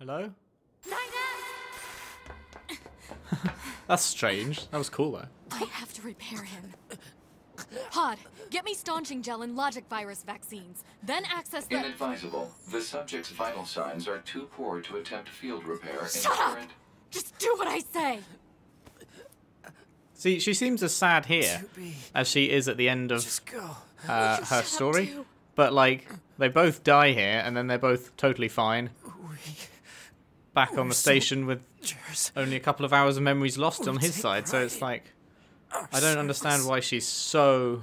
Hello? 9S! That's strange. That was cool though. I have to repair him. Pod, get me staunching gel and logic virus vaccines, then access the— Inadvisable. The subject's vital signs are too poor to attempt field repair. Shut up! Just do what I say! See, she seems as sad here as she is at the end of her story. But, like, they both die here, and then they're both totally fine. Back on the station with only a couple of hours of memories lost on his side, so it's like... I don't understand why she's so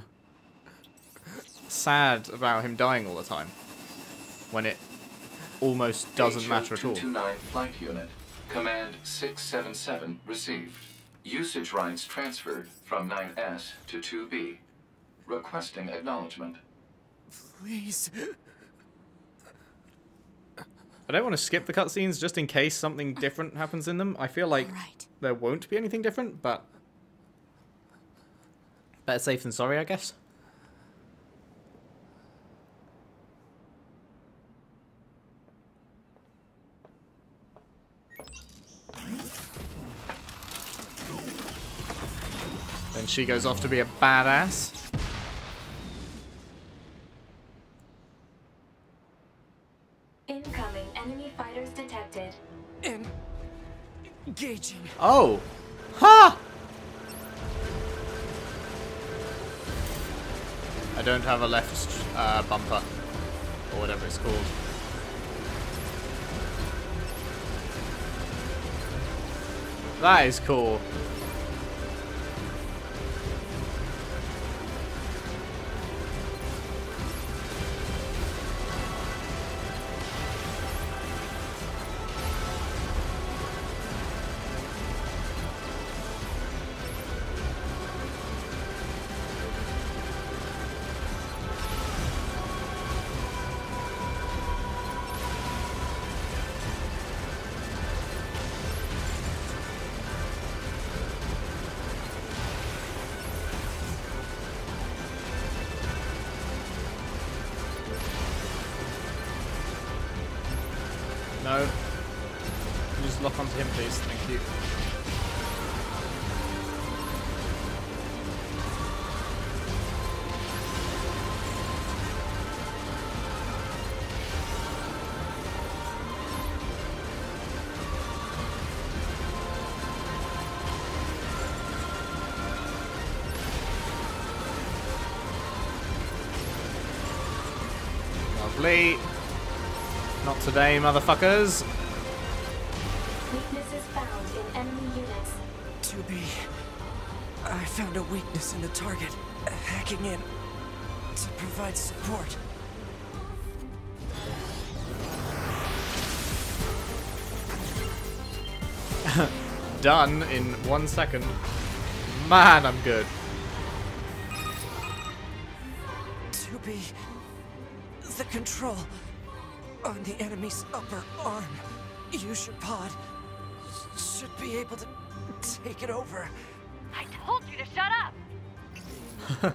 sad about him dying all the time, when it almost doesn't matter at all. 229 flight unit. Command 677 received. Usage rights transferred from 9S to 2B. Requesting acknowledgement. Please. I don't want to skip the cutscenes just in case something different happens in them. I feel like there won't be anything different, but... better safe than sorry, I guess. Then she goes off to be a badass. Incoming enemy fighters detected. Engaging. Oh! Ha! I don't have a left bumper, or whatever it's called. That is cool. No. Just lock onto him, please. Thank you. Lovely. Not today, motherfuckers. Weaknesses found in enemy units. 2B. I found a weakness in the target. Hacking in to provide support. Done in 1 second. Man, I'm good. 2B. The control on the enemy's upper arm. Use your pod. Should be able to take it over. I told you to shut up!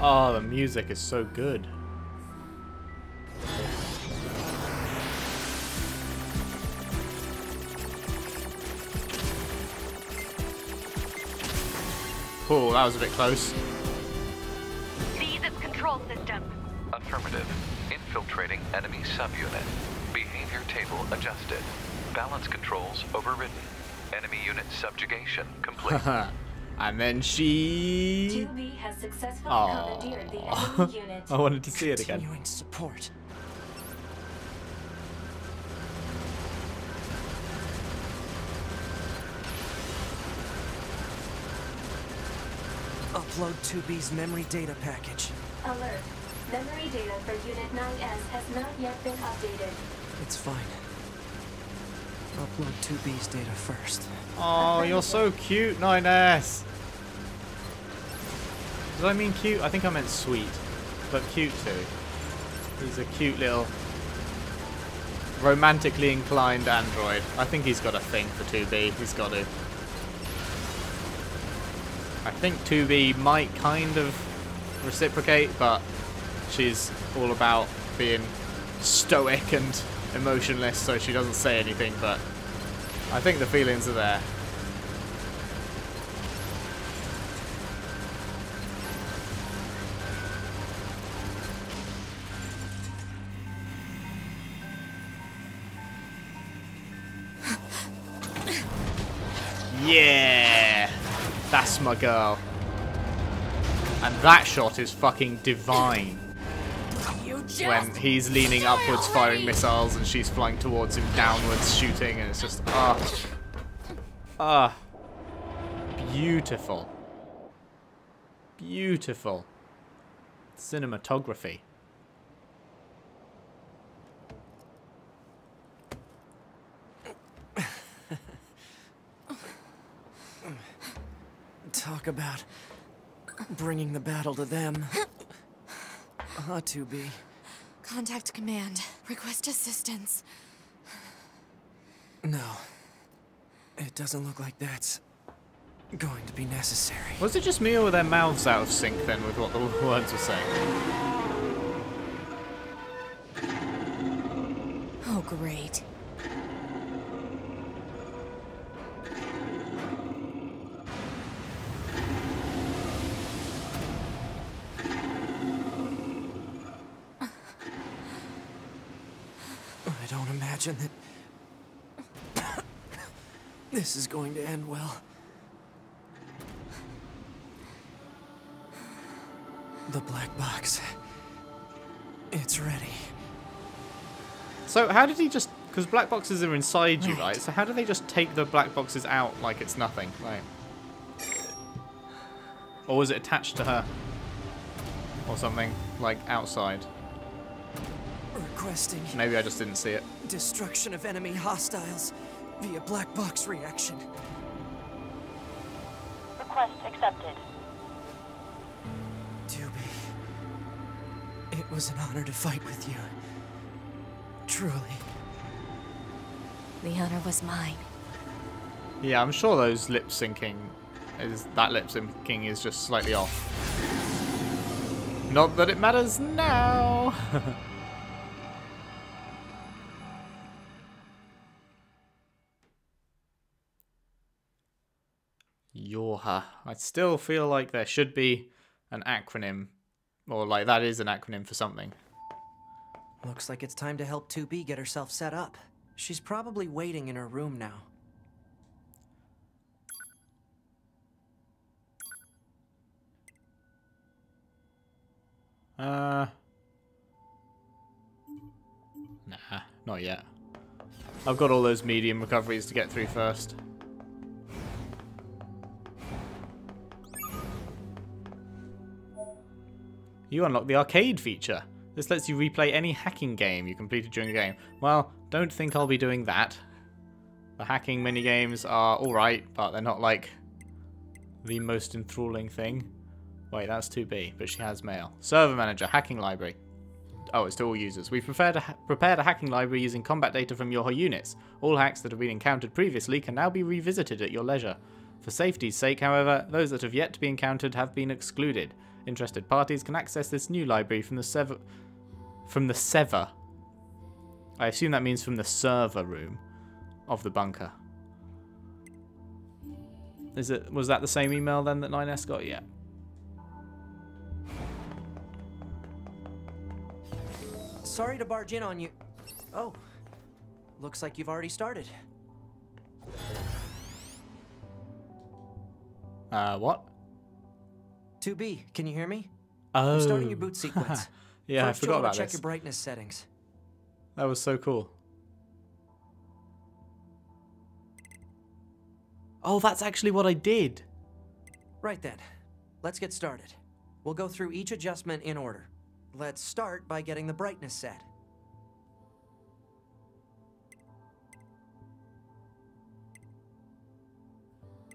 Oh, the music is so good. Oh, that was a bit close. Seize its control system. Affirmative. Infiltrating enemy subunit. Behavior table adjusted. Balance controls overridden. Enemy unit subjugation complete. And then she... 2B has successfully commandeered the enemy unit. I wanted to see it again. Continuing support. Upload 2B's memory data package. Alert. Memory data for Unit 9S has not yet been updated. It's fine. Upload 2B's data first. Oh, you're so cute, 9S. Did I mean cute? I think I meant sweet. But cute too. He's a cute little Romantically inclined android. I think he's got a thing for 2B. He's got to. I think 2B might kind of reciprocate, but she's all about being stoic and emotionless, so she doesn't say anything, but I think the feelings are there. Yeah! That's my girl. And that shot is fucking divine. When he's leaning upwards firing missiles and she's flying towards him downwards shooting, and it's just beautiful. Beautiful cinematography. Talk about bringing the battle to them. 2B. Contact command. Request assistance. No. It doesn't look like that's going to be necessary. Was it just me, or were their mouths out of sync then with what the words were saying? Oh, great. That this is going to end well. The black box. It's ready. So how did he just... Because black boxes are inside you, right? So how do they just take the black boxes out like it's nothing? Right. Or was it attached to her? Or something? Like outside? Requesting. Maybe I just didn't see it. Destruction of enemy hostiles via black box reaction. Request accepted. 2B. It was an honor to fight with you. Truly. The honor was mine. Yeah, I'm sure those lip syncing is just slightly off. Not that it matters now. Yorha. I still feel like there should be an acronym, or like that is an acronym for something. Looks like it's time to help 2B get herself set up. She's probably waiting in her room now. Nah, not yet. I've got all those medium recoveries to get through first. You unlock the arcade feature. This lets you replay any hacking game you completed during the game. Well, don't think I'll be doing that. The hacking minigames are alright, but they're not like the most enthralling thing. Wait, that's 2B, but she has mail. Server manager, hacking library. Oh, it's to all users. We've prepared a hacking library using combat data from your units. All hacks that have been encountered previously can now be revisited at your leisure. For safety's sake, however, those that have yet to be encountered have been excluded. Interested parties can access this new library from the sever. I assume that means from the server room of the bunker. Is it? Was that the same email then that 9S got? Yeah. Sorry to barge in on you. Oh, looks like you've already started. What? 2B, can you hear me? Oh. I'm starting your boot sequence. Yeah, I forgot about this. Check your brightness settings. That was so cool. Oh, that's actually what I did. Right then, let's get started. We'll go through each adjustment in order. Let's start by getting the brightness set.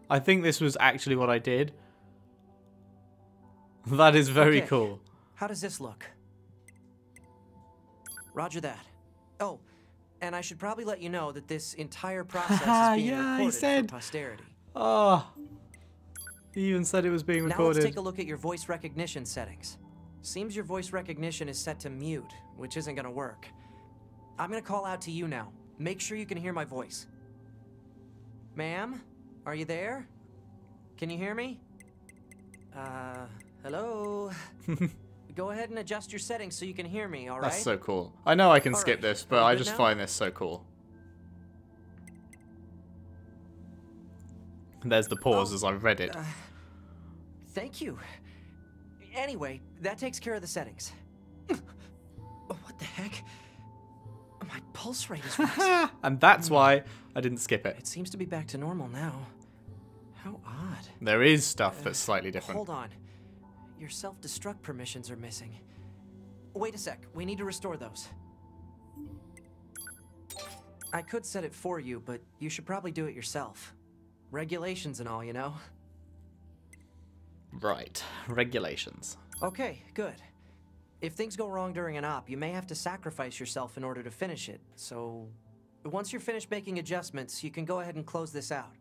I think this was actually what I did. That is very cool. How does this look? Roger that. Oh, And I should probably let you know that this entire process is being recorded for posterity. Oh, he even said it was being recorded. Now let's take a look at your voice recognition settings. Seems your voice recognition is set to mute, which isn't gonna work. I'm gonna call out to you now. Make sure you can hear my voice. Ma'am, are you there? Can you hear me? Hello? Go ahead and adjust your settings so you can hear me, alright? That's so cool. I know I can skip this, but I just find this so cool. There's the pause as I read it. Thank you. Anyway, that takes care of the settings. What the heck? My pulse rate is rising. And that's why I didn't skip it. It seems to be back to normal now. How odd. There is stuff that's slightly different. Hold on. Your self-destruct permissions are missing. Wait a sec. We need to restore those. I could set it for you, but you should probably do it yourself. Regulations and all, you know? Right. Regulations. Okay, good. If things go wrong during an op, you may have to sacrifice yourself in order to finish it. So, once you're finished making adjustments, you can go ahead and close this out.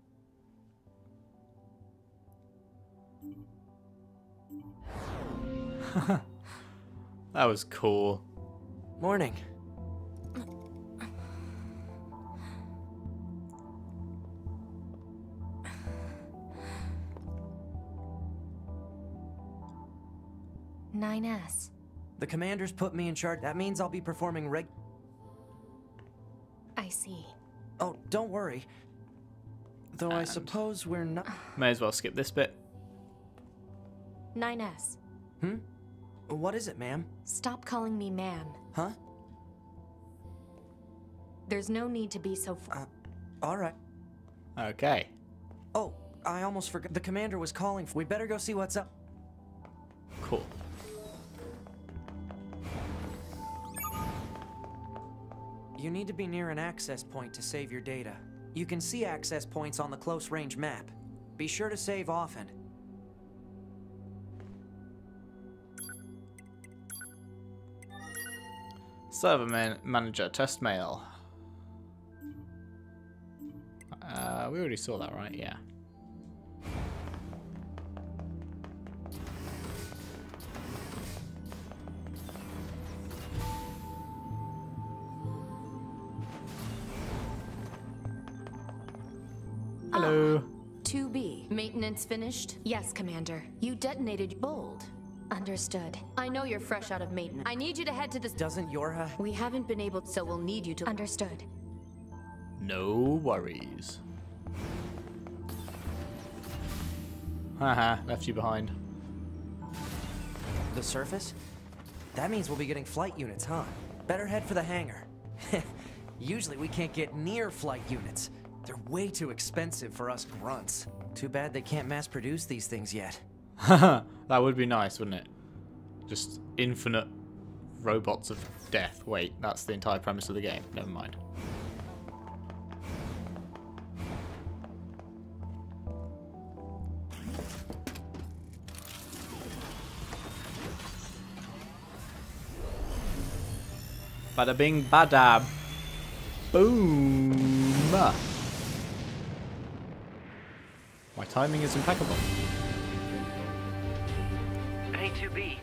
That was cool. Morning. "9S. The commander's put me in charge. That means I'll be performing reg." I see. Oh, don't worry. Though I suppose we're not. May as well skip this bit. 9S. Hmm? What is it, ma'am? Stop calling me ma'am. Huh? There's no need to be so alright. Okay. Oh, I almost forgot. The commander was calling. We better go see what's up. Cool. You need to be near an access point to save your data. You can see access points on the close-range map. Be sure to save often. Server manager test mail. We already saw that, right? Yeah. Hello. 2B. Maintenance finished? Yes, Commander. You detonated bold. Understood. I know you're fresh out of maintenance. I need you to head to this. Doesn't Yorha? We haven't been able, so we'll need you to. Understood. No worries. Haha, left you behind. The surface? That means we'll be getting flight units, huh? Better head for the hangar. Usually we can't get near flight units. They're way too expensive for us grunts. Too bad they can't mass produce these things yet. Haha, that would be nice, wouldn't it? Just infinite robots of death. Wait, that's the entire premise of the game. Never mind. Bada bing, bada boom. My timing is impeccable. Hey, 2B,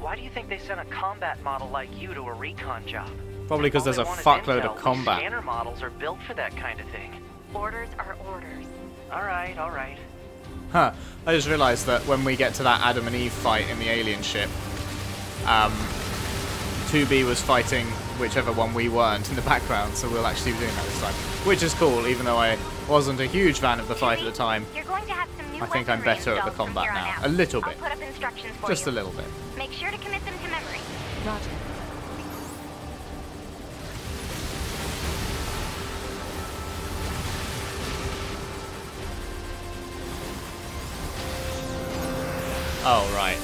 why do you think they sent a combat model like you to a recon job? Probably because there's a fuckload of combat. Scanner models are built for that kind of thing. Orders are orders. Alright, alright. Huh. I just realised that when we get to that Adam and Eve fight in the alien ship, 2B was fighting whichever one we weren't in the background, so we'll actually be doing that this time. Which is cool, even though I wasn't a huge fan of the fight at the time. I think I'm better at the combat now. A little bit. Just a little bit. Make sure to commit them to memory. Roger. Oh, right.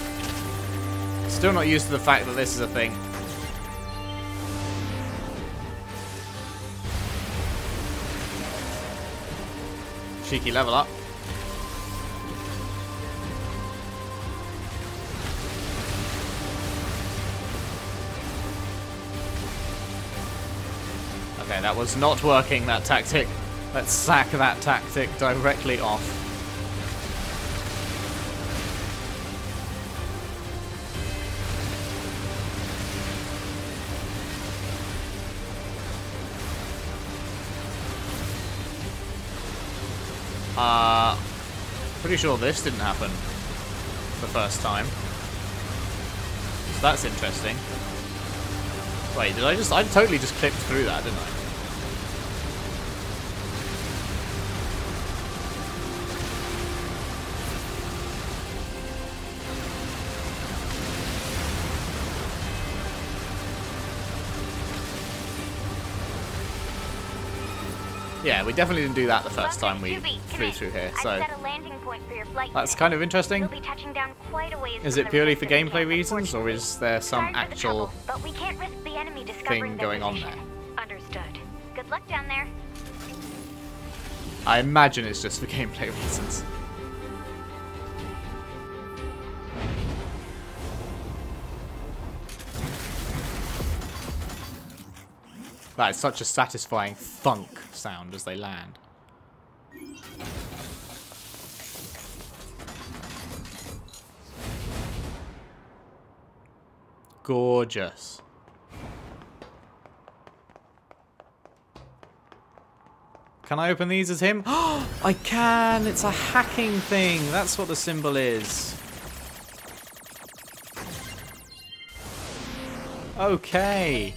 Still not used to the fact that this is a thing. Cheeky level up. I That was not working, that tactic. Let's sack that tactic directly off. Pretty sure this didn't happen the first time. So that's interesting. Wait, did I just... I totally just clipped through that, didn't I? Yeah, we definitely didn't do that the first time we flew through here, so that's kind of interesting. Is it purely for gameplay reasons, or is there some actual thing going on there? Good luck down there. I imagine it's just for gameplay reasons. That is such a satisfying thunk sound as they land. Gorgeous. Can I open these as him? Oh, I can! It's a hacking thing! That's what the symbol is. Okay.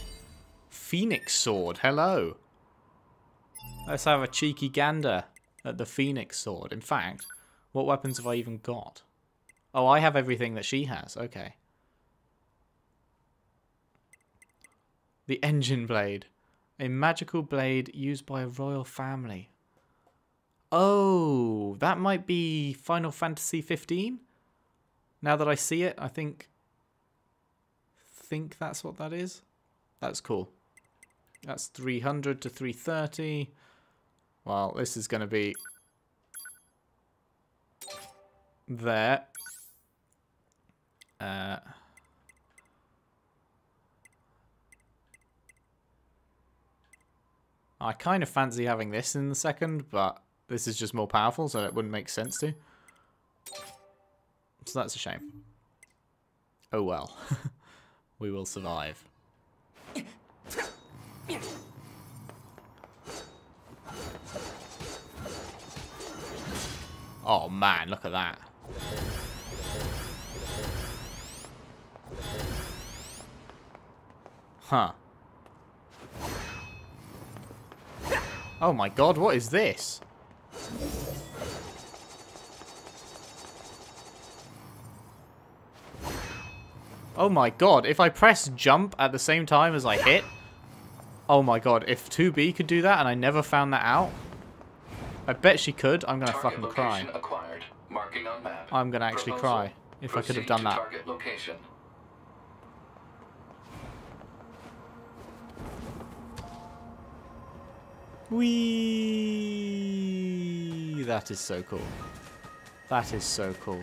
Phoenix Sword, hello. Let's have a cheeky gander at the Phoenix Sword. In fact, what weapons have I even got? Oh, I have everything that she has, okay. The Engine Blade. A magical blade used by a royal family. Oh, that might be Final Fantasy 15? Now that I see it, I think that's what that is. That's cool. That's 300 to 330. Well, this is going to be there. I kind of fancy having this in the second, but this is just more powerful, so it wouldn't make sense to. So that's a shame. Oh well. We will survive. Oh man, look at that. Huh. Oh my god, what is this? Oh my god, if I press jump at the same time as I hit... Oh my god, if 2B could do that and I never found that out... I bet she could. I'm gonna fucking cry. I'm gonna actually cry if I could have done that. Whee! That is so cool. That is so cool.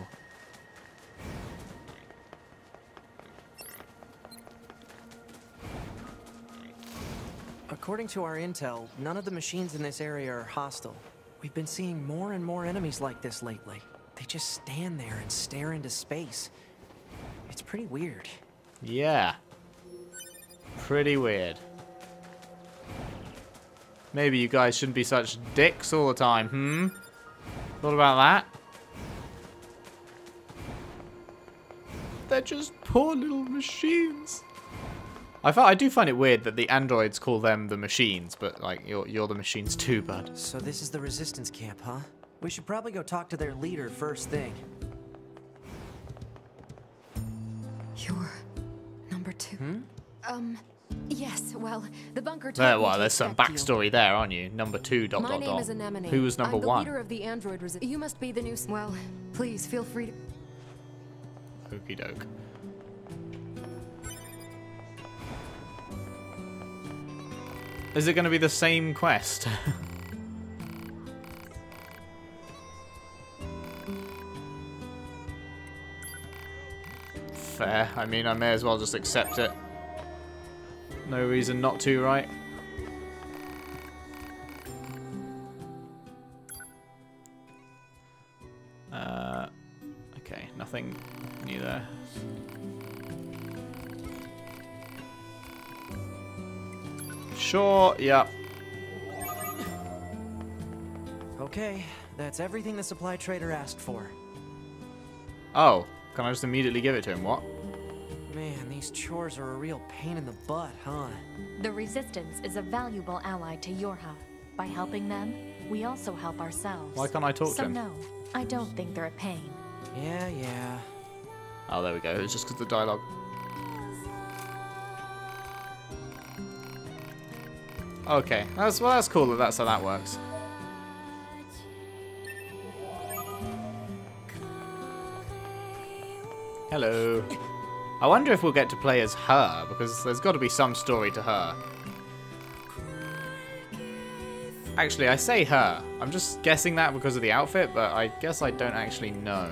According to our intel, none of the machines in this area are hostile. We've been seeing more and more enemies like this lately. They just stand there and stare into space. It's pretty weird. Yeah. Pretty weird. Maybe you guys shouldn't be such dicks all the time, hmm? Thought about that? They're just poor little machines. I do find it weird that the androids call them the machines, but like you're the machines too, bud. So this is the resistance camp, huh? We should probably go talk to their leader first thing. You're number two. Hmm? Yes. Well, the bunker. Well, there's some backstory there, aren't you? Number two. My name is Anemone. Who was number one? I'm the leader of the android resistance. You must be the new. Well, please feel free to. Okie doke. Is it going to be the same quest? Fair. I mean, I may as well just accept it. No reason not to, right? nothing new there. Sure, yeah. Okay, that's everything the supply trader asked for. Oh, can I just immediately give it to him? What? Man, these chores are a real pain in the butt, huh? The Resistance is a valuable ally to Yorha. By helping them, we also help ourselves. Why can't I talk to him? So no, I don't think they're a pain. Yeah, yeah. Oh, there we go. It's just because of the dialogue. Okay, that's cool that that's how that works. Hello. I wonder if we'll get to play as her, because there's got to be some story to her. Actually, I say her. I'm just guessing that because of the outfit, but I guess I don't actually know.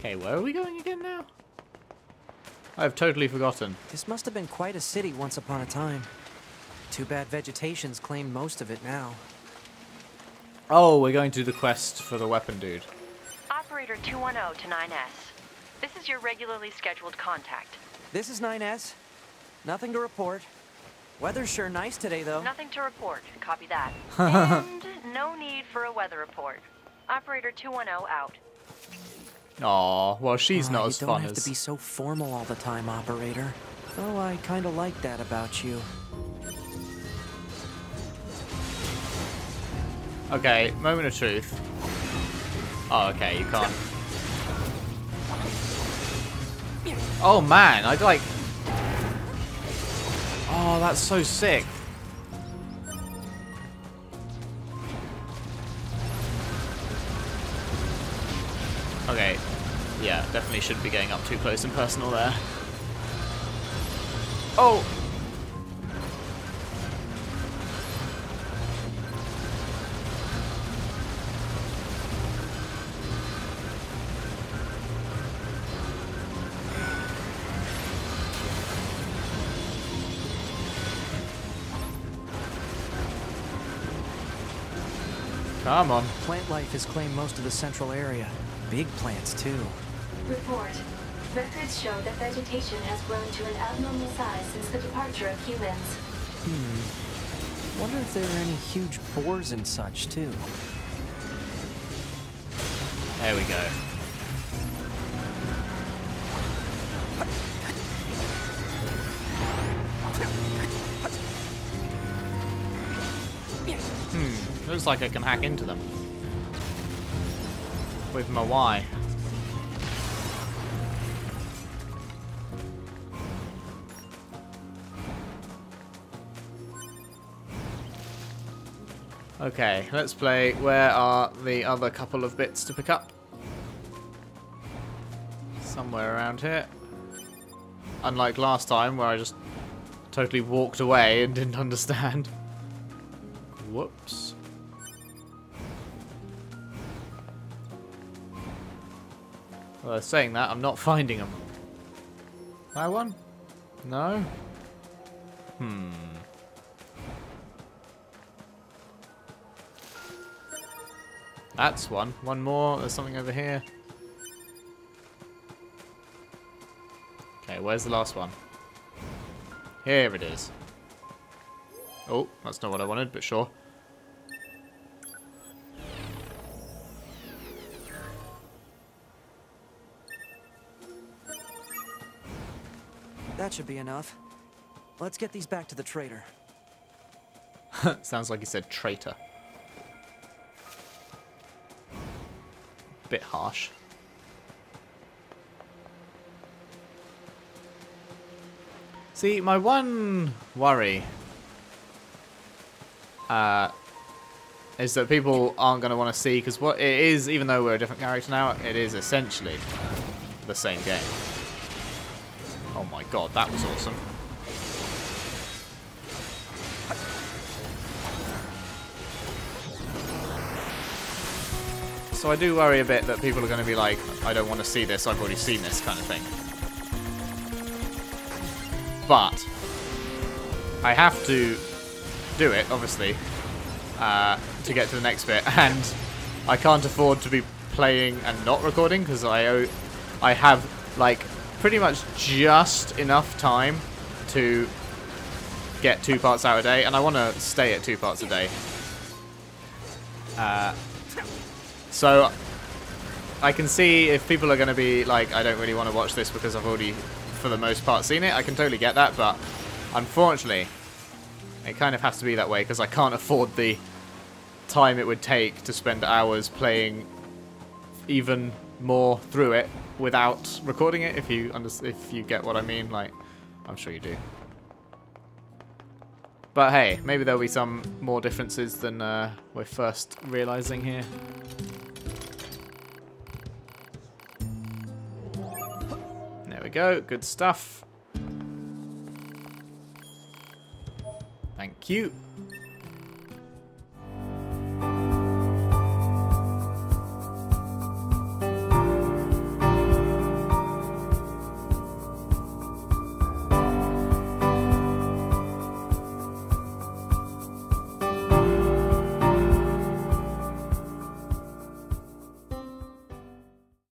Okay, where are we going again now? I've totally forgotten. This must have been quite a city once upon a time. Too bad vegetation's claimed most of it now. Oh, we're going to do the quest for the weapon dude. Operator 210 to 9S. This is your regularly scheduled contact. This is 9S. Nothing to report. Weather's sure nice today, though. Nothing to report. Copy that. And no need for a weather report. Operator 210 out. Aw, well, she's not as fun as... You don't have to be so formal all the time, Operator. Though I kind of like that about you. Okay, moment of truth. Oh, okay, you can't. Oh, man, I'd like... Oh, that's so sick. Okay, yeah, definitely shouldn't be getting up too close and personal there. Oh! Come on. Plant life has claimed most of the central area. Big plants, too. Report. Records show that vegetation has grown to an abnormal size since the departure of humans. Hmm. Wonder if there are any huge boars and such, too. There we go. Hmm. Looks like I can hack into them. With my Y. Okay, let's play. Where are the other couple of bits to pick up? Somewhere around here. Unlike last time where I just totally walked away and didn't understand. Whoops. Well, saying that, I'm not finding them. That one? No? Hmm. That's one. One more. There's something over here. Okay, where's the last one? Here it is. Oh, that's not what I wanted, but sure. That should be enough. Let's get these back to the trader. Sounds like he said traitor. Bit harsh. See, my one worry is that people aren't going to want to see, because what it is, even though we're a different character now, it is essentially the same game. Oh my god, that was awesome. So I do worry a bit that people are going to be like, I don't want to see this, I've already seen this kind of thing. but I have to do it, obviously, to get to the next bit, and I can't afford to be playing and not recording, because I have, like, pretty much just enough time to get 2 parts out a day, and I want to stay at 2 parts a day. So I can see if people are going to be like, I don't really want to watch this because I've already, for the most part, seen it. I can totally get that, but unfortunately, it kind of has to be that way because I can't afford the time it would take to spend hours playing even more through it without recording it, if you get what I mean. Like, I'm sure you do. But hey, maybe there'll be some more differences than we're first realizing here. There we go, good stuff. Thank you.